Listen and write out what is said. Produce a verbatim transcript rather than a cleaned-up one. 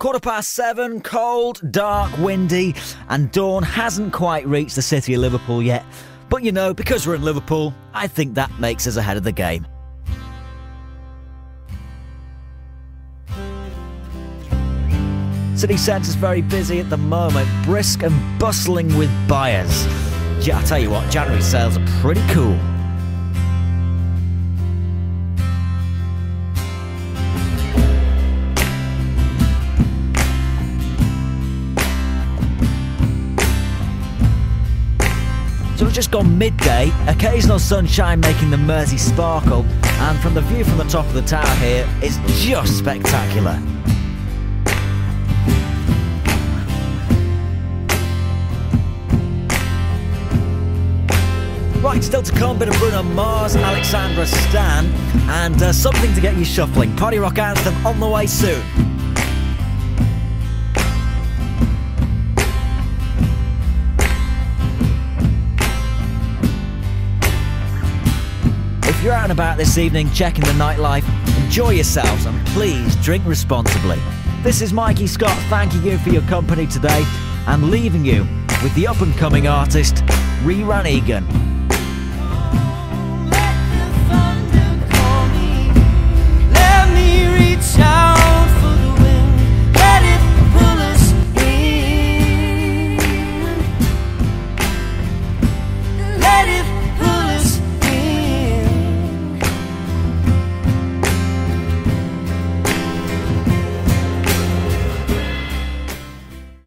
Quarter past seven, cold, dark, windy, and dawn hasn't quite reached the city of Liverpool yet. But you know, because we're in Liverpool, I think that makes us ahead of the game. City centre's very busy at the moment, brisk and bustling with buyers. I tell you what, January sales are pretty cool. So it's just gone midday, occasional sunshine making the Mersey sparkle, and from the view from the top of the tower here, it's just spectacular. Right, still to come, a bit of Bruno Mars, Alexandra Stan, and uh, something to get you shuffling. Party Rock Anthem on the way soon. If you're out and about this evening checking the nightlife, enjoy yourselves and please drink responsibly. This is Mikey Scott thanking you for your company today and leaving you with the up-and-coming artist, Reran Egan.